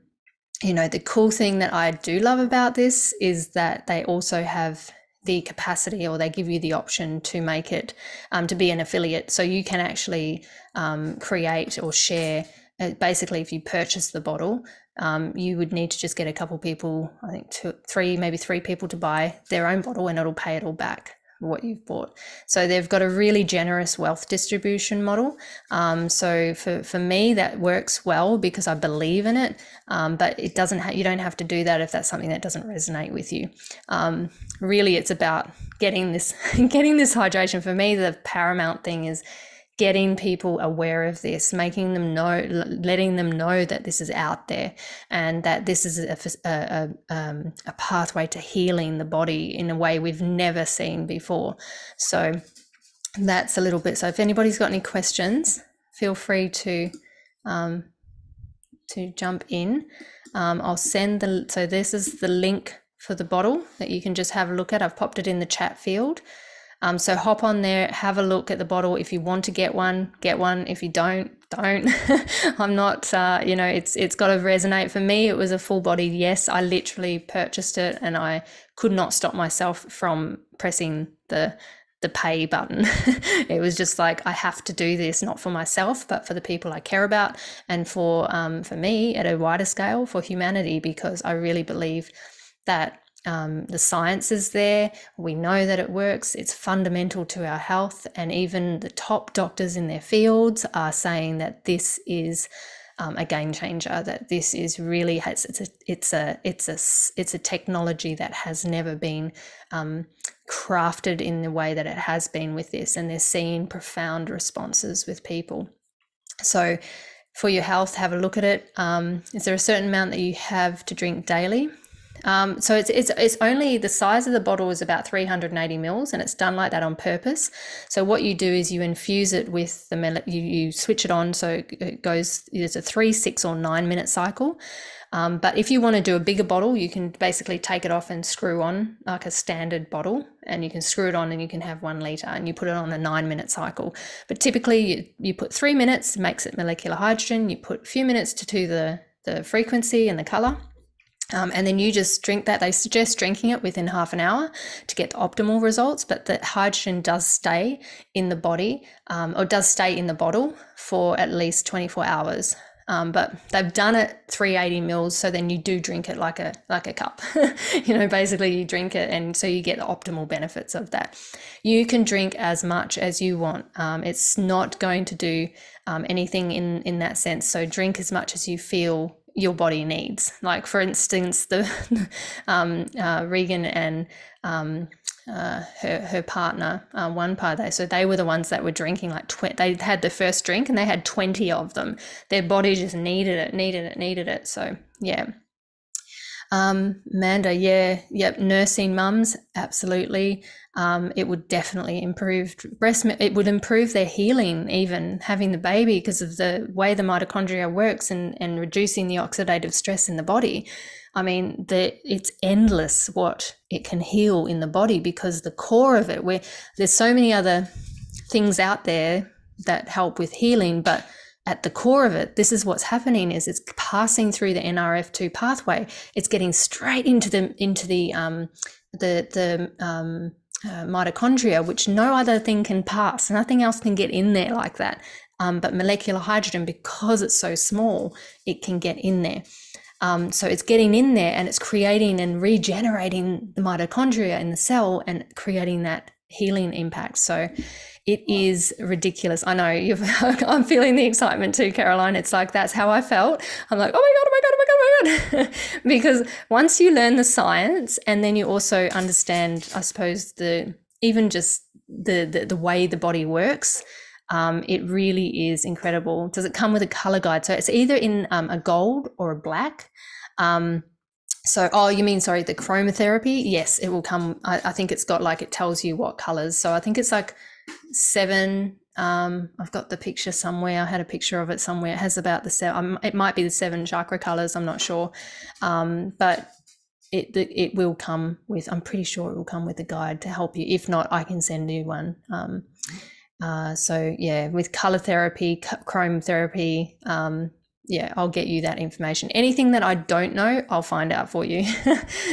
you know, the cool thing that I do love about this is that they also have the capacity, or they give you the option to make it um, to be an affiliate, so you can actually um, create or share. Uh, basically, if you purchase the bottle, um, you would need to just get a couple people, I think two, three, maybe three people to buy their own bottle, and it'll pay it all back, what you've bought. So they've got a really generous wealth distribution model. Um, so for, for me, that works well because I believe in it, um, but it doesn't ha you don't have to do that if that's something that doesn't resonate with you. Um, really, it's about getting this, getting this hydration. For me, the paramount thing is getting people aware of this, making them know, letting them know that this is out there, and that this is a, a, a, um, a pathway to healing the body in a way we've never seen before. So that's a little bit. So if anybody's got any questions, feel free to um, to jump in. Um, I'll send the, so this is the link for the bottle that you can just have a look at. I've popped it in the chat field. Um, so hop on there, have a look at the bottle. If you want to get one, get one. If you don't, don't. I'm not, uh, you know, it's it's got to resonate. For me, it was a full body yes. I literally purchased it, and I could not stop myself from pressing the the pay button. It was just like, I have to do this, not for myself, but for the people I care about, and for um, for me at a wider scale, for humanity, because I really believe that Um, the science is there. We know that it works. It's fundamental to our health, and even the top doctors in their fields are saying that this is um, a game changer. That this is really has, it's a it's a it's a it's a technology that has never been um, crafted in the way that it has been with this, and they're seeing profound responses with people. So, for your health, have a look at it. Um, is there a certain amount that you have to drink daily? Um, so it's, it's, it's only, the size of the bottle is about three hundred eighty mils, and it's done like that on purpose. So what you do is you infuse it with the, you, you switch it on. So it goes, there's a three, six or nine minute cycle. Um, but if you want to do a bigger bottle, you can basically take it off and screw on like a standard bottle, and you can screw it on and you can have one litre and you put it on a nine minute cycle. But typically you, you put three minutes, makes it molecular hydrogen. You put a few minutes to do the, the frequency and the colour. Um, and then you just drink that. They suggest drinking it within half an hour to get the optimal results, but the hydrogen does stay in the body, um, or does stay in the bottle for at least twenty-four hours. Um, but they've done it three hundred eighty mils, so then you do drink it like a like a cup. You know, basically you drink it, and so you get the optimal benefits of that. You can drink as much as you want. Um, it's not going to do um, anything in in that sense. So drink as much as you feel your body needs. Like, for instance, the um, uh, Regan and um, uh, her her partner, uh, one part they so they were the ones that were drinking like twenty. They had the first drink and they had twenty of them. Their body just needed it, needed it, needed it. So yeah. Um, Amanda, yeah, yep. Nursing mums, absolutely. um, it would definitely improve breast, it would improve their healing, even having the baby, because of the way the mitochondria works and, and reducing the oxidative stress in the body. I mean, the, it's endless what it can heal in the body, because the core of it, where there's so many other things out there that help with healing, but at the core of it, this is what's happening, is it's passing through the N R F two pathway. It's getting straight into the into the um, the the um, uh, mitochondria, which no other thing can pass. Nothing else can get in there like that. Um, but molecular hydrogen, because it's so small, it can get in there. Um, so it's getting in there, and it's creating and regenerating the mitochondria in the cell and creating that healing impact. So it is ridiculous. I know you've, I'm feeling the excitement too, Caroline. It's like, that's how I felt. I'm like, oh my God, oh my God, oh my God, oh my God. Because once you learn the science, and then you also understand, I suppose, the, even just the, the, the way the body works, um, it really is incredible. Does it come with a color guide? So it's either in um, a gold or a black. Um, So, oh, you mean, sorry, the chromotherapy? Yes, it will come. I, I think it's got, like, it tells you what colors. So I think it's like seven. Um, I've got the picture somewhere. I had a picture of it somewhere. It has about the seven. It might be the seven chakra colors. I'm not sure. Um, but it, it will come with, I'm pretty sure it will come with a guide to help you. If not, I can send you one. Um, uh, so yeah, with color therapy, chrome therapy, um, yeah, I'll get you that information. Anything that I don't know, I'll find out for you.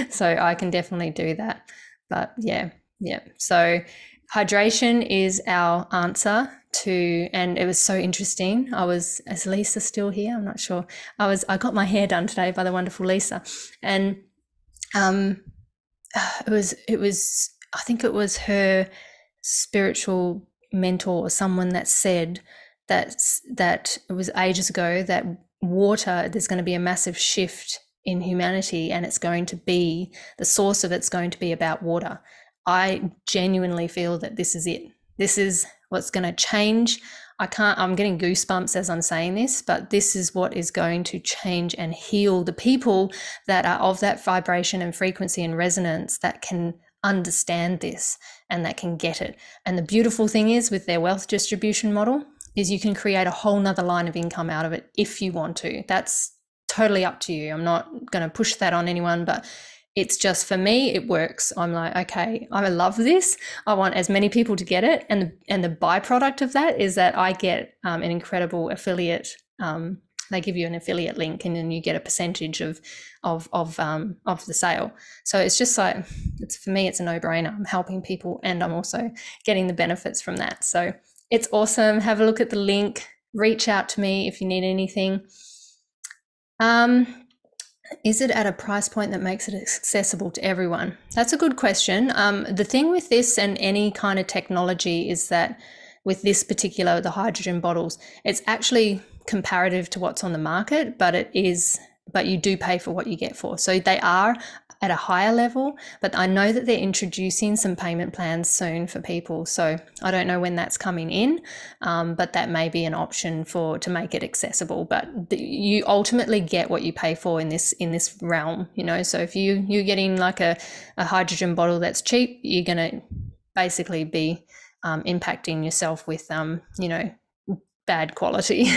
So I can definitely do that. But yeah, yeah. So hydration is our answer to, and it was so interesting. I was, is Lisa still here? I'm not sure. I was, I got my hair done today by the wonderful Lisa. And um, it was, it was, I think it was her spiritual mentor or someone that said, That's, that it was ages ago, that water, there's going to be a massive shift in humanity, and it's going to be, the source of it's going to be about water. I genuinely feel that this is it. This is what's going to change. I can't, I'm getting goosebumps as I'm saying this, but this is what is going to change and heal the people that are of that vibration and frequency and resonance, that can understand this and that can get it. And the beautiful thing is, with their wealth distribution model, is you can create a whole nother line of income out of it if you want to. That's totally up to you. I'm not going to push that on anyone, but it's just, for me, it works. I'm like, okay, I love this. I want as many people to get it. And, and the byproduct of that is that I get um, an incredible affiliate. Um, they give you an affiliate link, and then you get a percentage of, of, of, um, of the sale. So it's just like, it's, for me, it's a no brainer. I'm helping people, and I'm also getting the benefits from that. So it's awesome. Have a look at the link. Reach out to me if you need anything. Um, is it at a price point that makes it accessible to everyone? That's a good question. Um, the thing with this and any kind of technology is that with this particular, the hydrogen bottles, it's actually comparative to what's on the market, but it is, but you do pay for what you get for. So they are at a higher level, but I know that they're introducing some payment plans soon for people. So I don't know when that's coming in, um, but that may be an option for, to make it accessible. But the, you ultimately get what you pay for in this, in this realm, you know. So if you, you're getting like a, a hydrogen bottle that's cheap, you're going to basically be um, impacting yourself with, um, you know, bad quality.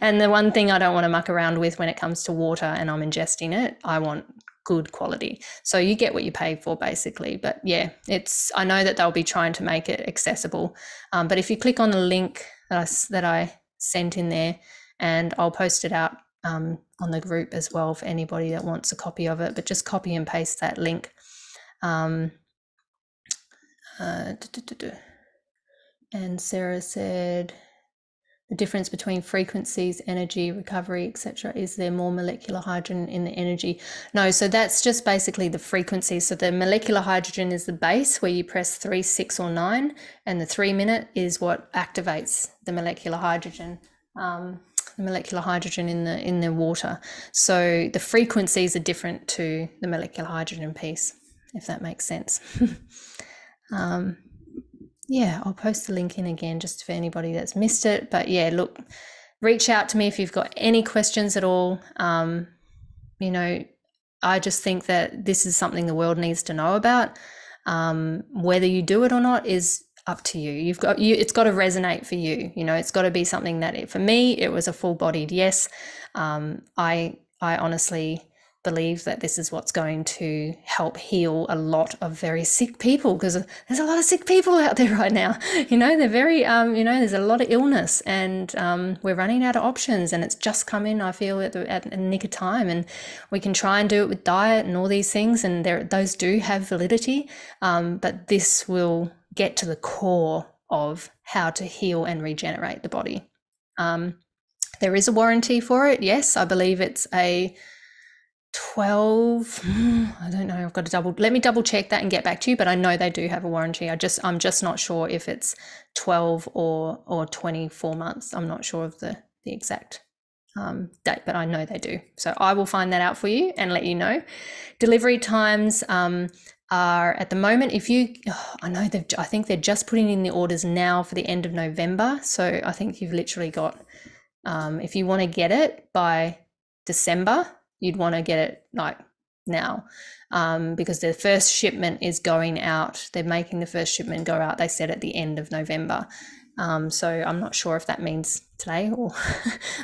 And the one thing I don't want to muck around with when it comes to water and I'm ingesting it, I want good quality. So you get what you pay for, basically. But yeah, it's, I know that they'll be trying to make it accessible. Um, but if you click on the link that I, that I sent in there, and I'll post it out um, on the group as well for anybody that wants a copy of it, but just copy and paste that link. Um, uh, duh, duh, duh, duh. And Sarah said, the difference between frequencies, energy, recovery, et cetera. Is there more molecular hydrogen in the energy? No, so that's just basically the frequency. So the molecular hydrogen is the base, where you press three, six, or nine, and the three minute is what activates the molecular hydrogen, um, the molecular hydrogen in the in the water. So the frequencies are different to the molecular hydrogen piece, if that makes sense. um, Yeah, I'll post the link in again just for anybody that's missed it. But yeah, look, reach out to me if you've got any questions at all. Um, you know, I just think that this is something the world needs to know about. Um, whether you do it or not is up to you. You've got you, it's got to resonate for you. You know, it's got to be something that it, for me, it was a full bodied yes. Um, I, I honestly believe that this is what's going to help heal a lot of very sick people, because there's a lot of sick people out there right now. You know, they're very, um, you know, there's a lot of illness, and um, we're running out of options, and it's just come in, I feel, at the, at the nick of time. And we can try and do it with diet and all these things, and there, those do have validity, um, but this will get to the core of how to heal and regenerate the body. Um, there is a warranty for it. Yes, I believe it's a twelve, I don't know, I've got to double, let me double check that and get back to you, but I know they do have a warranty. I just, I'm just not sure if it's twelve or, or twenty-four months. I'm not sure of the, the exact um, date, but I know they do. So I will find that out for you and let you know. Delivery times, um, are at the moment, if you, oh, I know they've, I think they're just putting in the orders now for the end of November. So I think you've literally got, um, if you want to get it by December, you'd want to get it like now, um, because the first shipment is going out. They're making the first shipment go out, they said, at the end of November. Um, so I'm not sure if that means today or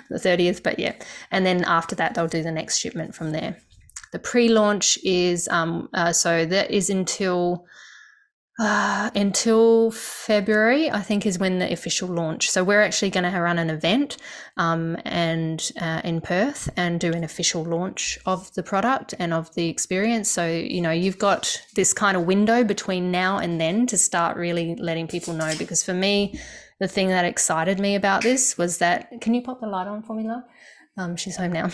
the thirtieth, but yeah. And then after that, they'll do the next shipment from there. The pre-launch is, um, uh, so that is until, uh, until February, I think, is when the official launch. So we're actually going to run an event, um, and, uh, in Perth, and do an official launch of the product and of the experience. So, you know, you've got this kind of window between now and then to start really letting people know, because for me, the thing that excited me about this was that, can you pop the light on for me, love? Um, she's home now.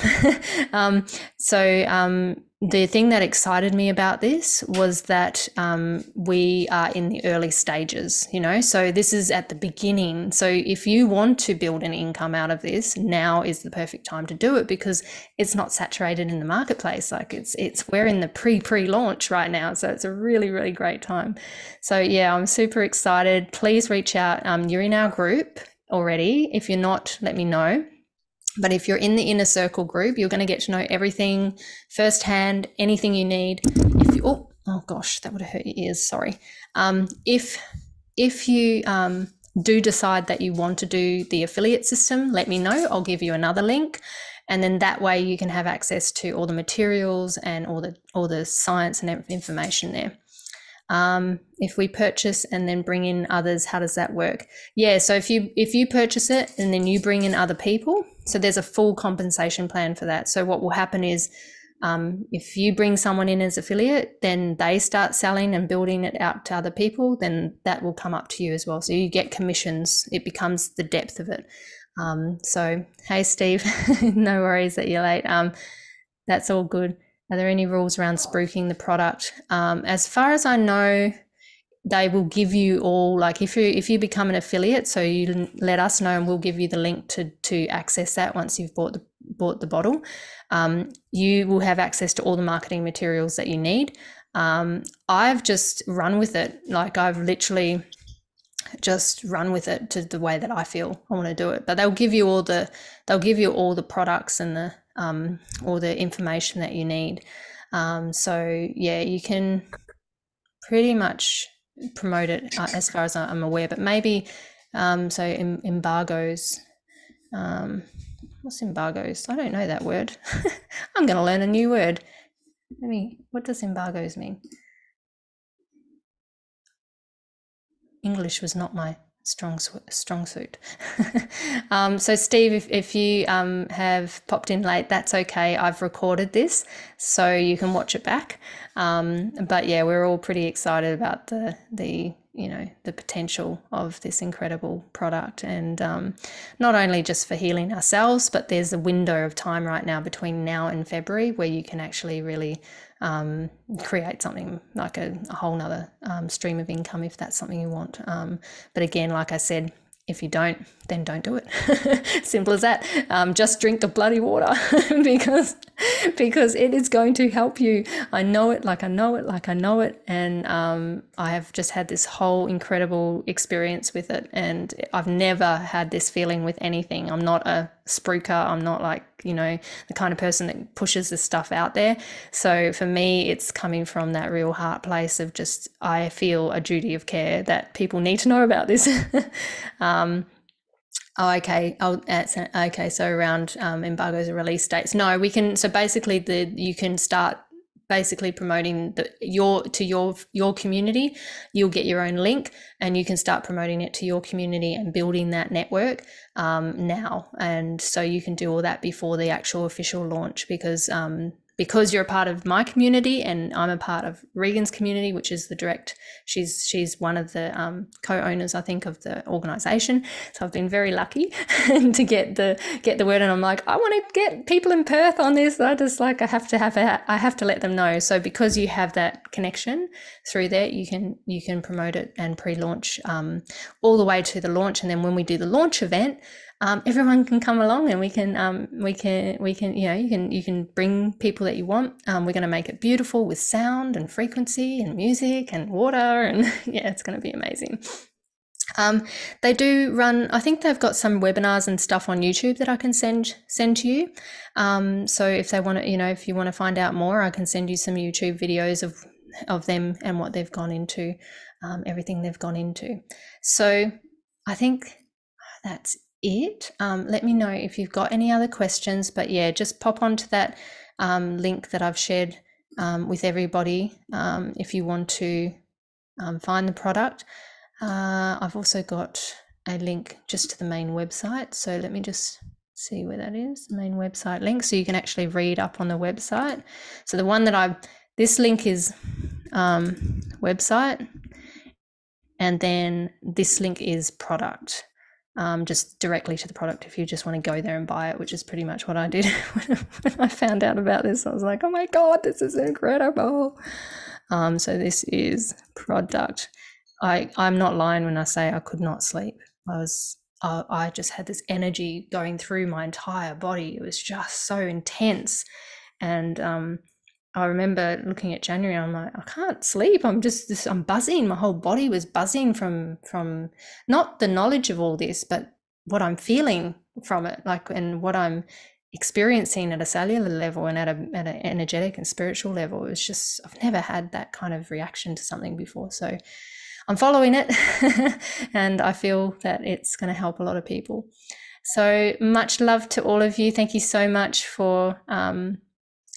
um, so um, the thing that excited me about this was that um, we are in the early stages, you know, so this is at the beginning. So if you want to build an income out of this, now is the perfect time to do it, because it's not saturated in the marketplace. Like it's, it's, we're in the pre pre launch right now. So it's a really, really great time. So yeah, I'm super excited. Please reach out. Um, you're in our group already. If you're not, let me know. But if you're in the Inner Circle group, you're going to get to know everything firsthand, anything you need. If you, oh, oh gosh, that would have hurt your ears. Sorry. Um, if, if you, um, do decide that you want to do the affiliate system, let me know. I'll give you another link. And then that way you can have access to all the materials and all the, all the science and information there. Um, if we purchase and then bring in others, how does that work? Yeah. So if you, if you purchase it and then you bring in other people, so there's a full compensation plan for that. So what will happen is, um, if you bring someone in as affiliate, then they start selling and building it out to other people, then that will come up to you as well. So you get commissions, it becomes the depth of it. Um, so, hey, Steve, no worries that you're late. Um, that's all good. Are there any rules around spruiking the product? Um, as far as I know, they will give you all, like if you if you become an affiliate, so you let us know and we'll give you the link to to access that once you've bought the bought the bottle. Um, you will have access to all the marketing materials that you need. Um, I've just run with it, like I've literally just run with it to the way that I feel I want to do it. But they'll give you all the they'll give you all the products and the um all the information that you need. Um, so yeah, you can pretty much promote it uh, as far as I'm aware, but maybe um so em embargoes um what's embargoes? I don't know that word. I'm gonna learn a new word. Let me what does embargoes mean? English was not my strong strong suit. um so Steve, if, if you um have popped in late, that's okay. I've recorded this so you can watch it back. Um but yeah, we're all pretty excited about the the you know the potential of this incredible product, and um not only just for healing ourselves, but there's a window of time right now between now and February where you can actually really um create something like a, a whole nother um, stream of income, if that's something you want. Um but again, like I said, if you don't, then don't do it. Simple as that. Um just drink the bloody water because because it is going to help you. I know it, like I know it, like I know it. And um, I have just had this whole incredible experience with it. And I've never had this feeling with anything. I'm not a spruiker. I'm not like, you know, the kind of person that pushes this stuff out there. So for me, it's coming from that real heart place of just, I feel a duty of care that people need to know about this. um, Oh, okay. Oh, okay. So around um, embargoes and release dates. No, we can. So basically, the you can start basically promoting the, your to your your community. You'll get your own link, and you can start promoting it to your community and building that network um, now. And so you can do all that before the actual official launch, because um, because you're a part of my community and I'm a part of Regan's community, which is the direct, she's she's one of the um, co-owners, I think, of the organisation. So I've been very lucky to get the get the word. And I'm like, I want to get people in Perth on this. I just like, I have to have, a, I have to let them know. So because you have that connection through there, you can you can promote it and pre-launch um, all the way to the launch. And then when we do the launch event, Um, everyone can come along, and we can, um, we can, we can, you know, you can, you can bring people that you want. Um, we're going to make it beautiful with sound and frequency and music and water, and yeah, it's going to be amazing. Um, they do run, I think they've got some webinars and stuff on YouTube that I can send, send to you. Um, so if they want to, you know, if you want to find out more, I can send you some YouTube videos of, of them and what they've gone into, um, everything they've gone into. So I think that's it. Um, let me know if you've got any other questions, but yeah, just pop onto that um, link that I've shared um, with everybody um, if you want to um, find the product. Uh, I've also got a link just to the main website, so let me just see where that is, the main website link, so you can actually read up on the website. So the one that I've, this link is um, website, and then this link is product. Um, just directly to the product if you just want to go there and buy it, which is pretty much what I did when I found out about this. I was like, oh my God, this is incredible. Um, so this is product. I, I'm not lying when I say I could not sleep. I was, I, I just had this energy going through my entire body. It was just so intense. And um, I remember looking at January, I'm like, I can't sleep. I'm just, this, I'm buzzing. My whole body was buzzing from, from not the knowledge of all this, but what I'm feeling from it, like, and what I'm experiencing at a cellular level and at a, at an energetic and spiritual level. It was just, I've never had that kind of reaction to something before. So I'm following it and I feel that it's going to help a lot of people. So much love to all of you. Thank you so much for, um,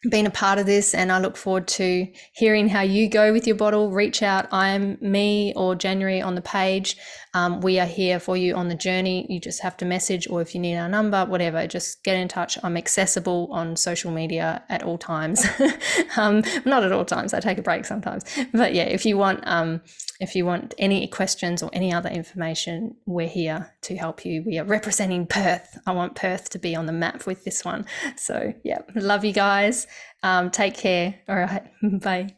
been a part of this, and I look forward to hearing how you go with your bottle. Reach out, I am me or January on the page. Um, we are here for you on the journey. You just have to message, or if you need our number, whatever, just get in touch. I'm accessible on social media at all times. um, not at all times, I take a break sometimes. But yeah, if you want, um, if you want any questions or any other information, we're here to help you. We are representing Perth. I want Perth to be on the map with this one. So yeah, love you guys. Um, take care. All right. Bye.